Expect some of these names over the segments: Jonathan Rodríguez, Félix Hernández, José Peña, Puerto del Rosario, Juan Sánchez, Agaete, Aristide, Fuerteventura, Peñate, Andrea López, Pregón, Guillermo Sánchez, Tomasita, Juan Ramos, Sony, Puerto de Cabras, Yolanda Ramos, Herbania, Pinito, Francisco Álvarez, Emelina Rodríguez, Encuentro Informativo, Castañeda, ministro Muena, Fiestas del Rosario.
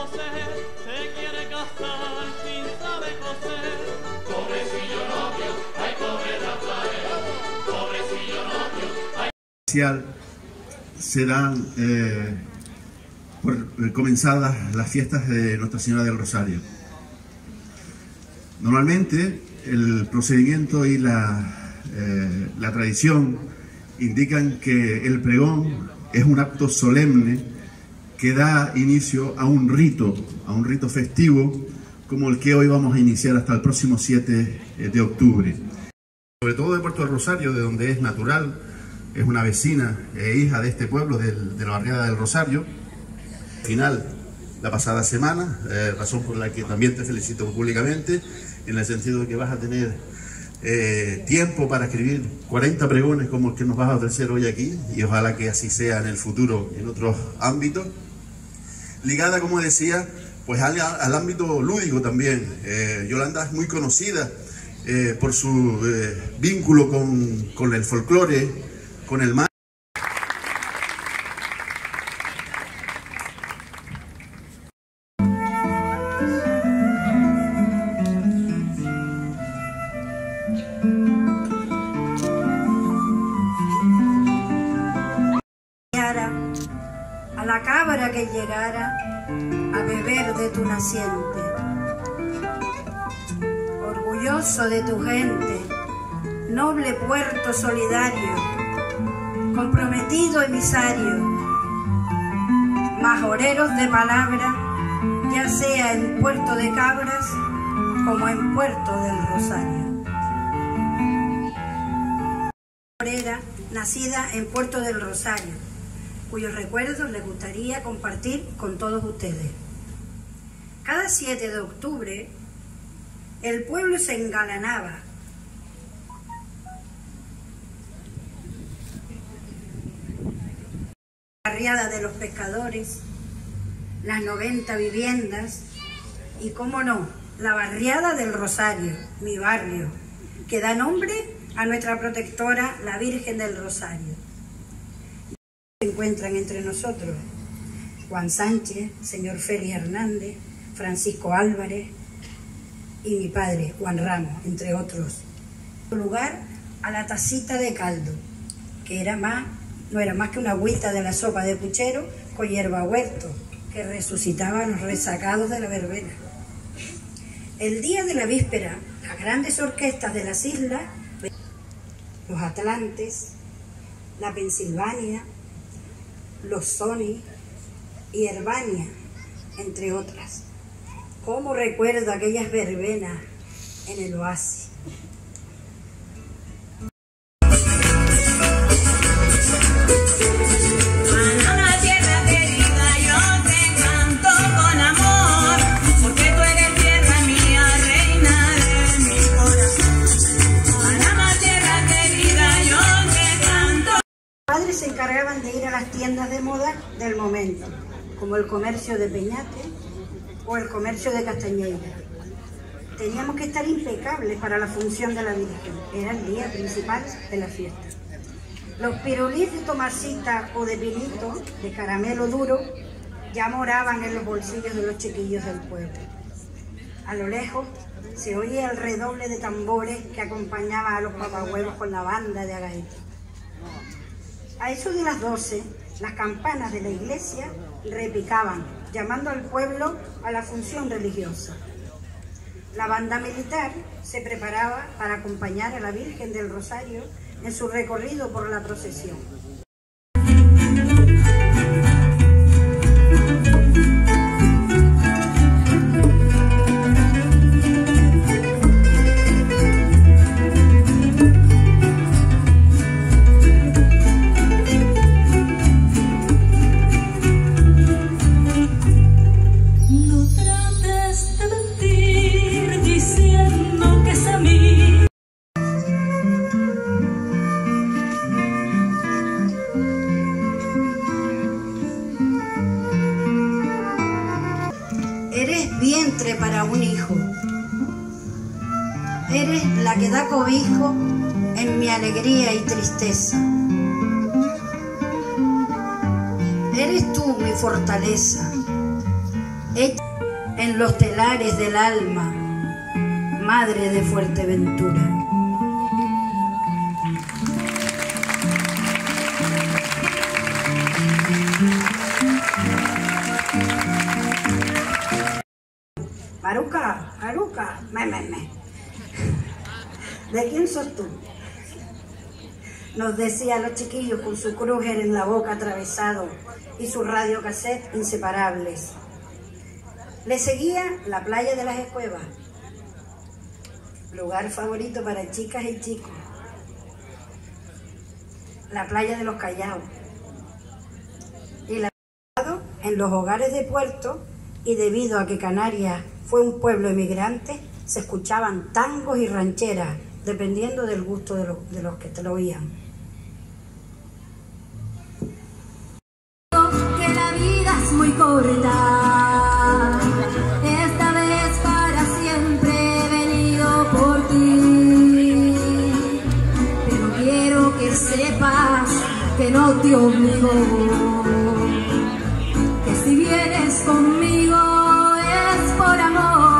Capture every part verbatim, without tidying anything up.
coser, se quiere casar sin saber coser. Pobrecillo novio, ay pobre Rafael, pobrecillo novio, ay... Serán eh, por, eh, comenzadas las fiestas de Nuestra Señora del Rosario. Normalmente el procedimiento y la, eh, la tradición indican que el pregón es un acto solemne que da inicio a un rito, a un rito festivo como el que hoy vamos a iniciar hasta el próximo siete de octubre. Sobre todo de Puerto del Rosario, de donde es natural, es una vecina e hija de este pueblo, del, de la barriada del Rosario. Al final, la pasada semana, eh, razón por la que también te felicito públicamente, en el sentido de que vas a tener eh, tiempo para escribir cuarenta pregones como el que nos vas a ofrecer hoy aquí, y ojalá que así sea en el futuro en otros ámbitos. Ligada, como decía, pues al, al ámbito lúdico también. Eh, Yolanda es muy conocida eh, por su eh, vínculo con, con el folclore, con el mar. A la cabra que llegara a beber de tu naciente, orgulloso de tu gente, noble puerto solidario, comprometido emisario, majoreros de palabra, ya sea en Puerto de Cabras como en Puerto del Rosario. Majorera, nacida en Puerto del Rosario, cuyos recuerdos les gustaría compartir con todos ustedes. Cada siete de octubre, el pueblo se engalanaba de los pescadores, las noventa viviendas y, cómo no, la barriada del Rosario, mi barrio, que da nombre a nuestra protectora, la Virgen del Rosario. Se encuentran entre nosotros Juan Sánchez, señor Félix Hernández, Francisco Álvarez y mi padre, Juan Ramos, entre otros. Lugar a la tacita de caldo, que era más no era más que una agüita de la sopa de puchero con hierba huerto, que resucitaba a los resacados de la verbena. El día de la víspera, las grandes orquestas de las islas, los Atlantes, la Pensilvania, los Sony y Herbania, entre otras. ¿Cómo recuerdo aquellas verbenas en el oasis? Se encargaban de ir a las tiendas de moda del momento, como el comercio de Peñate o el comercio de Castañeda. Teníamos que estar impecables para la función de la Virgen, era el día principal de la fiesta. Los pirulís de Tomasita o de Pinito, de caramelo duro, ya moraban en los bolsillos de los chiquillos del pueblo. A lo lejos se oía el redoble de tambores que acompañaba a los papahuevos con la banda de Agaete. A eso de las doce, las campanas de la iglesia repicaban, llamando al pueblo a la función religiosa. La banda militar se preparaba para acompañar a la Virgen del Rosario en su recorrido por la procesión. Para un hijo, eres la que da cobijo en mi alegría y tristeza, eres tú mi fortaleza, hecha en los telares del alma, madre de Fuerteventura. Maruca, Maruca, me, me, me. ¿De quién sos tú? Nos decía los chiquillos con su Krüger en la boca atravesado y su radiocassette inseparables. Le seguía la playa de las Escuevas, lugar favorito para chicas y chicos. La playa de los Callaos y la en los hogares de puerto, y debido a que Canarias fue un pueblo emigrante, se escuchaban tangos y rancheras, dependiendo del gusto de, lo, de los que te lo oían. Que la vida es muy corta, esta vez para siempre he venido por ti, pero quiero que sepas que no te obligo, que si vienes conmigo es por amor.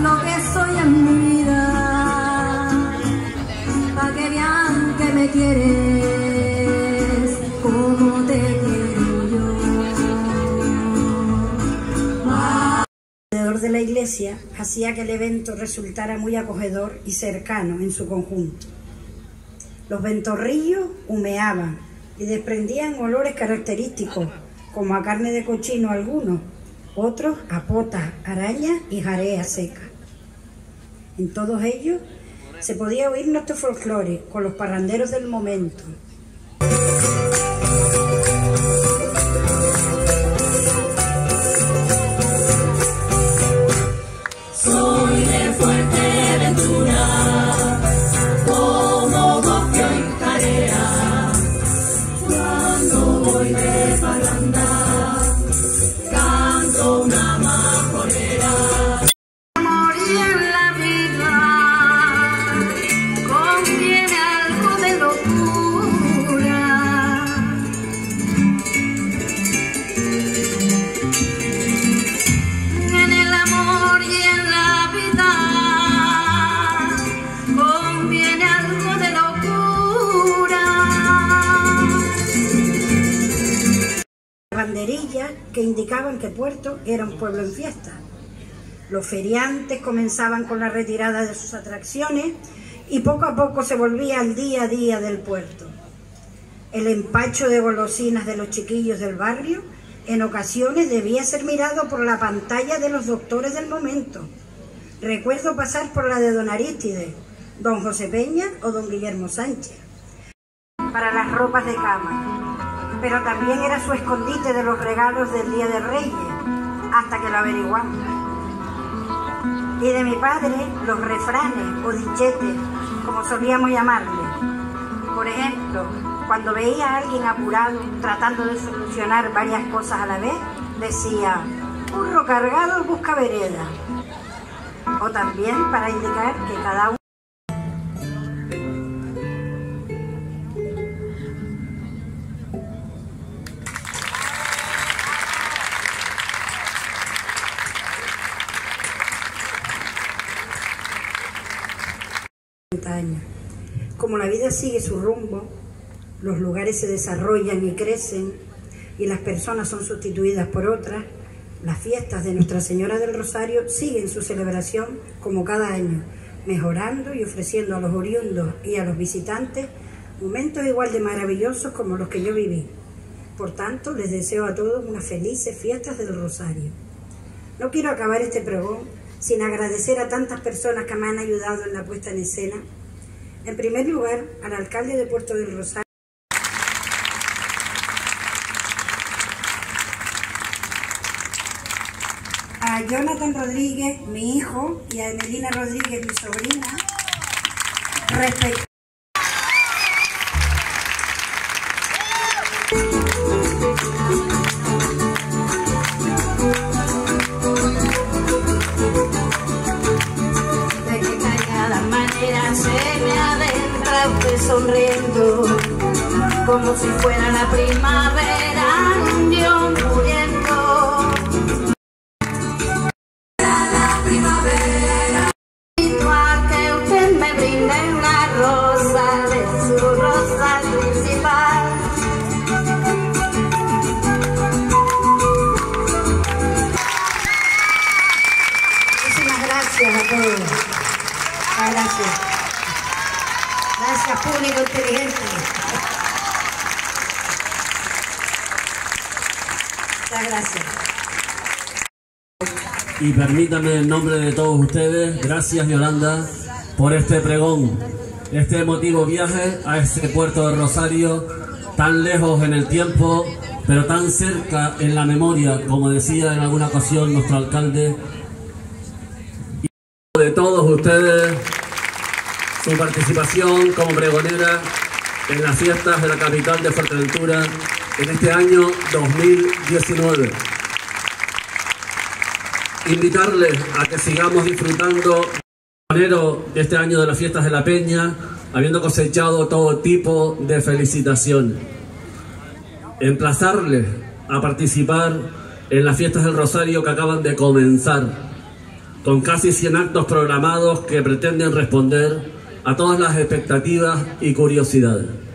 Lo que soy en mi vida, pa' que vean que me quieres como te quiero yo. El alrededor de la iglesia hacía que el evento resultara muy acogedor y cercano en su conjunto. Los ventorrillos humeaban y desprendían olores característicos, como a carne de cochino algunos, otros a potas, arañas y jareas secas. En todos ellos se podía oír nuestro folclore con los parranderos del momento. Que indicaban que Puerto era un pueblo en fiesta. Los feriantes comenzaban con la retirada de sus atracciones y poco a poco se volvía al día a día del puerto. El empacho de golosinas de los chiquillos del barrio en ocasiones debía ser mirado por la pantalla de los doctores del momento. Recuerdo pasar por la de don Aristide, don José Peña o don Guillermo Sánchez para las ropas de cama, pero también era su escondite de los regalos del Día de Reyes, hasta que lo averiguamos. Y de mi padre, los refranes o dichetes, como solíamos llamarle. Por ejemplo, cuando veía a alguien apurado tratando de solucionar varias cosas a la vez, decía, burro cargado busca vereda. O también para indicar que cada uno... años. Como la vida sigue su rumbo, los lugares se desarrollan y crecen y las personas son sustituidas por otras, las fiestas de Nuestra Señora del Rosario siguen su celebración como cada año, mejorando y ofreciendo a los oriundos y a los visitantes momentos igual de maravillosos como los que yo viví. Por tanto, les deseo a todos unas felices fiestas del Rosario. No quiero acabar este pregón sin agradecer a tantas personas que me han ayudado en la puesta en escena. En primer lugar, al alcalde de Puerto del Rosario, a Jonathan Rodríguez, mi hijo, y a Emelina Rodríguez, mi sobrina, respecto. Sonriendo como si fuera la primavera. Muchas gracias. Y permítame en nombre de todos ustedes, gracias Yolanda por este pregón, este emotivo viaje a este puerto de Rosario, tan lejos en el tiempo, pero tan cerca en la memoria, como decía en alguna ocasión nuestro alcalde. Y de todos ustedes, su participación como pregonera en las fiestas de la capital de Fuerteventura en este año dos mil diecinueve. Invitarles a que sigamos disfrutando de este año de las fiestas de la Peña, habiendo cosechado todo tipo de felicitación. Emplazarles a participar en las fiestas del Rosario que acaban de comenzar, con casi cien actos programados que pretenden responder a todas las expectativas y curiosidades.